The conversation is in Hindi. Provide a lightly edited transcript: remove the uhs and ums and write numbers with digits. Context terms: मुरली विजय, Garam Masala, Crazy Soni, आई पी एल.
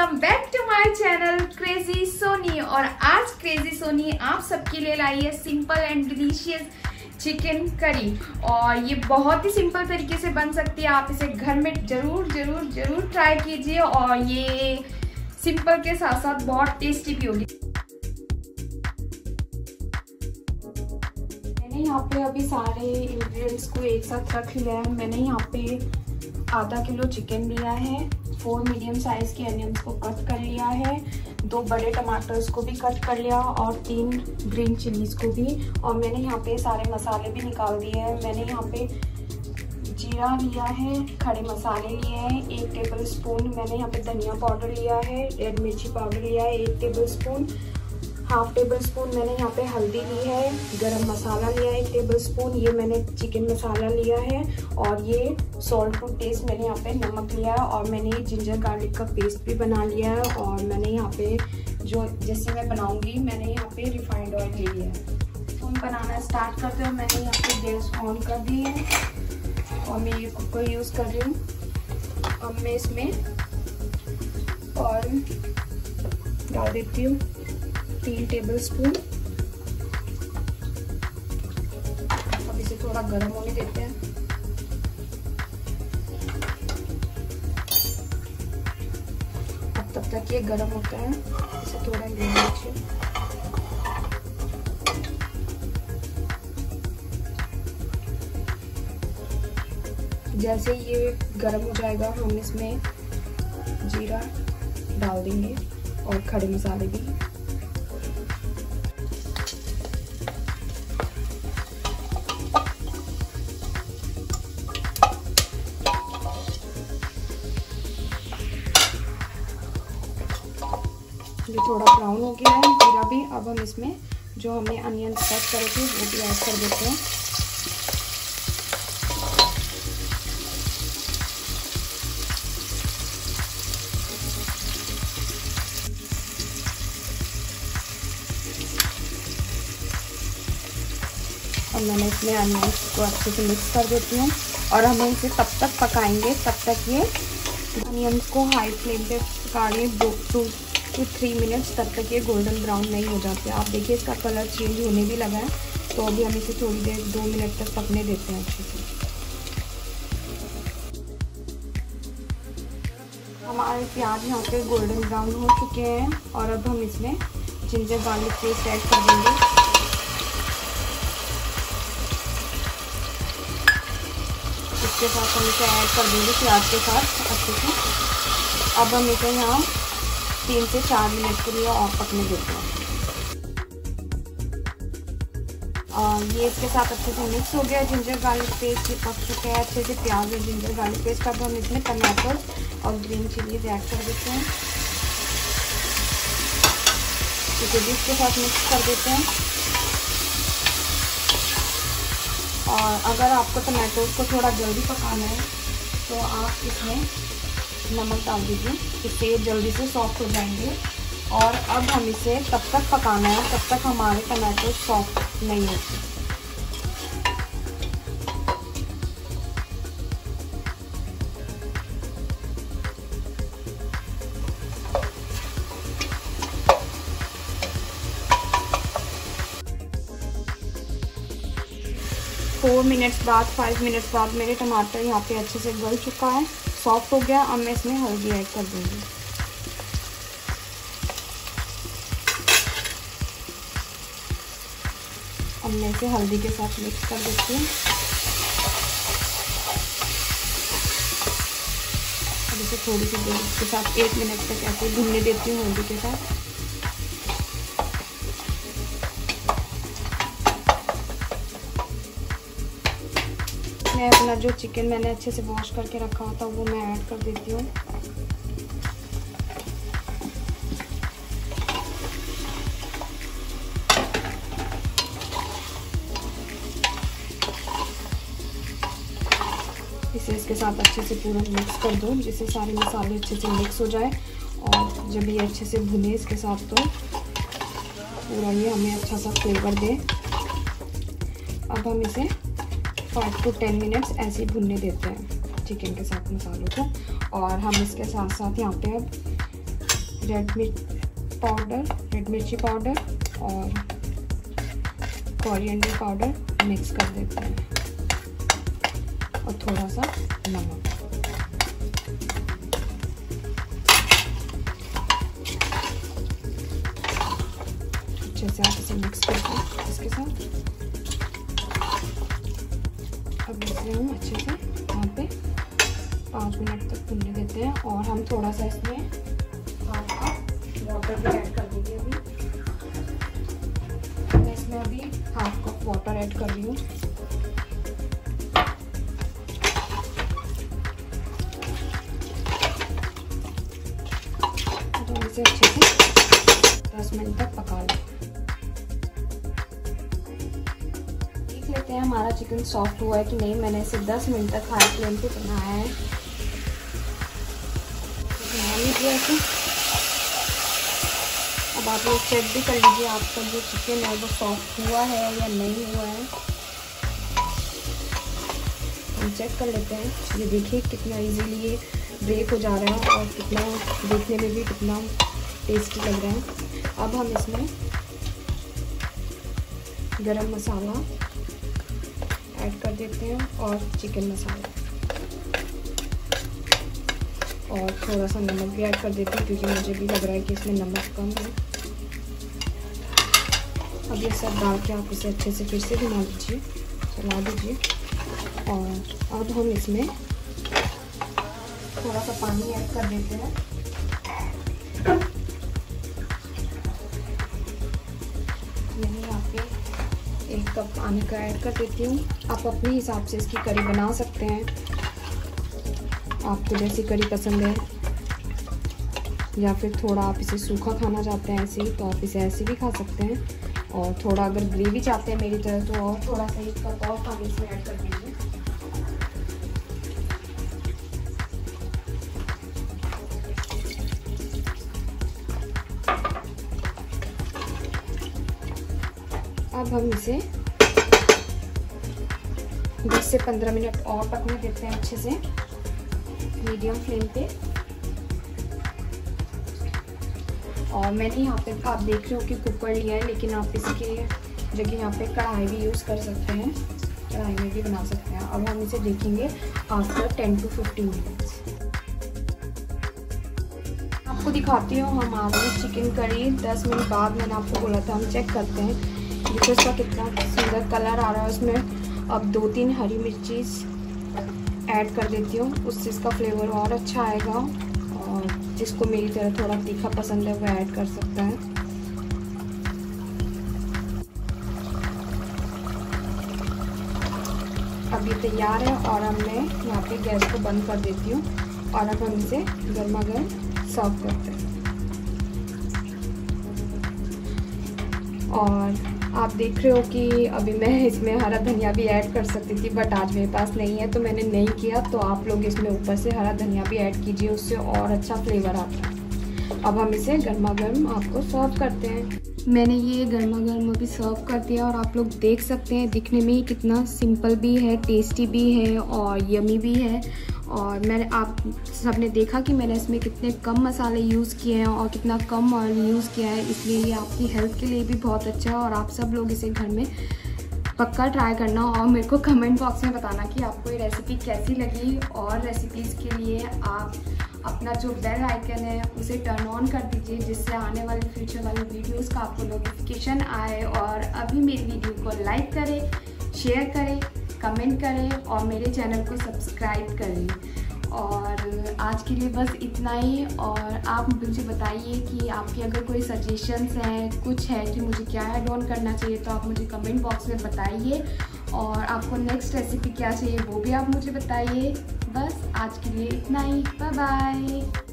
Welcome back to my channel crazy Soni. और आज क्रेजी सोनी आप सबके लिए लाई है simple and delicious chicken curry. और ये बहुत ही सिंपल तरीके से बन सकती है, आप इसे घर में जरूर जरूर जरूर ट्राई कीजिए। और ये सिंपल के साथ साथ बहुत टेस्टी भी होगी। मैंने यहाँ पे अभी सारे इंग्रेडिएंट्स को एक साथ रख लिया है। मैंने यहाँ पे आधा किलो चिकन लिया है, 4 मीडियम साइज़ के अनियंस को कट कर लिया है, 2 बड़े टमाटर्स को भी कट कर लिया और 3 ग्रीन चिलीज़ को भी। और मैंने यहाँ पे सारे मसाले भी निकाल दिए हैं। मैंने यहाँ पे जीरा लिया है, खड़े मसाले लिए हैं 1 टेबल स्पून। मैंने यहाँ पे धनिया पाउडर लिया है, रेड मिर्ची पाउडर लिया है 1 tablespoon. Half tablespoon मैंने यहाँ पे हल्दी ली है, गरम मसाला लिया है 1 टेबल स्पून। ये मैंने चिकन मसाला लिया है और ये सॉल्ट टू टेस्ट मैंने यहाँ पे नमक लिया है। और मैंने ये जिंजर गार्लिक का पेस्ट भी बना लिया है। और मैंने यहाँ पे जो जैसे मैं बनाऊंगी मैंने यहाँ पे रिफाइंड ऑयल ले लिया है। हम बनाना स्टार्ट करते हैं। मैंने यहाँ पे गैस ऑन कर दी है और मैं ये कुकर यूज़ कर रही हूँ। अब मैं इसमें ऑयल डाल देती हूँ 3 टेबलस्पून। अब इसे थोड़ा गर्म होने देते हैं। अब तब तक ये गर्म होता है, इसे थोड़ा हिला लीजिए। जैसे ये गर्म हो जाएगा हम इसमें जीरा डाल देंगे और खड़े मसाले भी। ये थोड़ा ब्राउन हो गया है जीरा भी। अब हम इसमें जो हमने अनियन कट करे थे वो भी ऐड कर देते हैं। और मैंने इसमें अनियन को अच्छे से मिक्स कर देती हूँ। और हम इसे तब तक पकाएंगे तब तक ये अनियन को हाई फ्लेम पे पका लें 2 से 3 मिनट्स। तब तक ये गोल्डन ब्राउन नहीं हो जाते। आप देखिए इसका कलर चेंज होने भी लगा है। तो अभी हम इसे थोड़ी देर 2 मिनट तक पकने देते हैं अच्छे से। हमारे प्याज यहाँ पे गोल्डन ब्राउन हो चुके हैं। और अब हम इसमें जिंजर गार्लिक पेस्ट ऐड कर देंगे। इसके साथ हम इसे ऐड कर देंगे प्याज के साथ अच्छे से। अब हम इसे यहाँ 3 से 4 मिनट के लिए और पकने देते हैं। और ये इसके साथ अच्छे से मिक्स हो गया। जिंजर गार्लिक पेस्ट पक चुका है अच्छे से, प्याज और जिंजर गार्लिक पेस्ट। अब हम इसमें टमाटर और ग्रीन चिलीज ऐड कर देते हैं। इसे भी इसके साथ मिक्स कर देते हैं। और अगर आपको टमाटो को थोड़ा जल्दी पकाना है तो आप इसमें नमक डाल दीजिए, इससे जल्दी से सॉफ्ट हो जाएंगे। और अब हम इसे तब तक पकाना है तब तक हमारे टमाटर सॉफ्ट नहीं होते। फाइव मिनट्स बाद मेरे टमाटर यहाँ पे अच्छे से गल चुका है, सॉफ्ट हो गया। अब मैं इसमें हल्दी ऐड कर दूंगी। अब मैं इसे हल्दी के साथ मिक्स कर देती हूँ। अब इसे थोड़ी सी देर के साथ 1 मिनट तक ऐसे भूनने देती हूँ हल्दी के साथ। मैं अपना जो चिकन मैंने अच्छे से वॉश करके रखा था वो मैं ऐड कर देती हूँ। इसे इसके साथ अच्छे से पूरा मिक्स कर दो जिससे सारे मसाले अच्छे से मिक्स हो जाए। और जब ये अच्छे से भुने इसके साथ तो पूरा ये हमें अच्छा सा फ्लेवर दे। अब हम इसे 5 से 10 मिनट्स ऐसे ही भुनने देते हैं चिकन के साथ मसालों को। और हम इसके साथ साथ यहाँ पे अब रेड मिर्ची पाउडर और कोरिएंडर पाउडर मिक्स कर देते हैं और थोड़ा सा नमक। अच्छे से आप इसे मिक्स करके इसके साथ अब इसे हम अच्छे से यहाँ पे 5 मिनट तक भूनने देते हैं और हम थोड़ा सा इसमें वाटर भी ऐड कर देंगे। अभी मैं इसमें अभी 1/2 कप वाटर ऐड कर रही हूँ। तो इसे अच्छे से 10 मिनट तक पका लें। देख लेते हैं हमारा चिकन सॉफ्ट हुआ है कि नहीं। मैंने इसे 10 मिनट तक हाई फ्लेम पे बनाया है। अब आप लोग चेक भी कर लीजिए आपका जो चिकन है वो सॉफ्ट हुआ है या नहीं हुआ है। हम चेक कर लेते हैं। ये देखिए कितना इजीली ये ब्रेक हो जा रहा है और कितना देखने में भी कितना टेस्टी लग रहा है। अब हम इसमें गरम मसाला ऐड कर देते हैं और चिकन मसाला और थोड़ा सा नमक भी ऐड कर देती हूँ क्योंकि मुझे भी लग रहा है कि इसमें नमक कम है। अब ये सब डाल के आप इसे अच्छे से फिर से घुमा दीजिए, चला दीजिए। और अब हम इसमें थोड़ा सा पानी ऐड कर देते हैं। यही आपके 1 कप पानी का ऐड कर देती हूँ। आप अपने हिसाब से इसकी करी बना सकते हैं। आपको जैसी करी पसंद है या फिर थोड़ा आप इसे सूखा खाना चाहते हैं ऐसे ही, तो आप इसे ऐसे भी खा सकते हैं। और थोड़ा अगर ग्रेवी चाहते हैं मेरी तरह तो और थोड़ा सा 1 कप और पानी इसमें ऐड कर दीजिए। अब हम इसे 10 से 15 मिनट और पकने देते हैं अच्छे से मीडियम फ्लेम पे। और मैंने यहाँ पे आप देख रहे हो कि कुकर लिया है, लेकिन आप इसके जगह यहाँ पे कढ़ाई भी यूज़ कर सकते हैं, कढ़ाई में भी बना सकते हैं। अब हम इसे देखेंगे आफ्टर 10 to 15 मिनट्स। आपको दिखाती हूँ हमारी चिकन करी 10 मिनट बाद। मैंने आपको बोला था हम चेक करते हैं देखो इसका कितना सुंदर कलर आ रहा है उसमें। अब 2-3 हरी मिर्ची ऐड कर देती हूँ, उससे इसका फ्लेवर और अच्छा आएगा। और जिसको मेरी तरह थोड़ा तीखा पसंद है वो ऐड कर सकता है। अब ये तैयार है और अब मैं यहाँ पे गैस को बंद कर देती हूँ और अब हम इसे गर्मा गर्म सर्व करते हैं। और आप देख रहे हो कि अभी मैं इसमें हरा धनिया भी ऐड कर सकती थी, बट आज मेरे पास नहीं है तो मैंने नहीं किया। तो आप लोग इसमें ऊपर से हरा धनिया भी ऐड कीजिए, उससे और अच्छा फ्लेवर आता है। अब हम इसे गर्मा गर्म आपको सर्व करते हैं। मैंने ये गर्मा गर्म अभी सर्व कर दिया और आप लोग देख सकते हैं दिखने में कितना सिंपल भी है, टेस्टी भी है और यमी भी है। और मैंने आप सबने देखा कि मैंने इसमें कितने कम मसाले यूज़ किए हैं और कितना कम ऑयल यूज़ किया है, इसलिए ये आपकी हेल्थ के लिए भी बहुत अच्छा है। और आप सब लोग इसे घर में पक्का ट्राई करना और मेरे को कमेंट बॉक्स में बताना कि आपको ये रेसिपी कैसी लगी। और रेसिपीज़ के लिए आप अपना जो बेल आइकन है उसे टर्न ऑन कर दीजिए, जिससे आने वाले फ्यूचर वाले वीडियोज़ का आपको नोटिफिकेशन आए। और अभी मेरी वीडियो को लाइक करें, शेयर करें, कमेंट करें और मेरे चैनल को सब्सक्राइब करें। और आज के लिए बस इतना ही। और आप मुझे बताइए कि आपके अगर कोई सजेशंस हैं, कुछ है कि मुझे क्या ऐड ऑन करना चाहिए, तो आप मुझे कमेंट बॉक्स में बताइए। और आपको नेक्स्ट रेसिपी क्या चाहिए वो भी आप मुझे बताइए। बस आज के लिए इतना ही। Bye bye.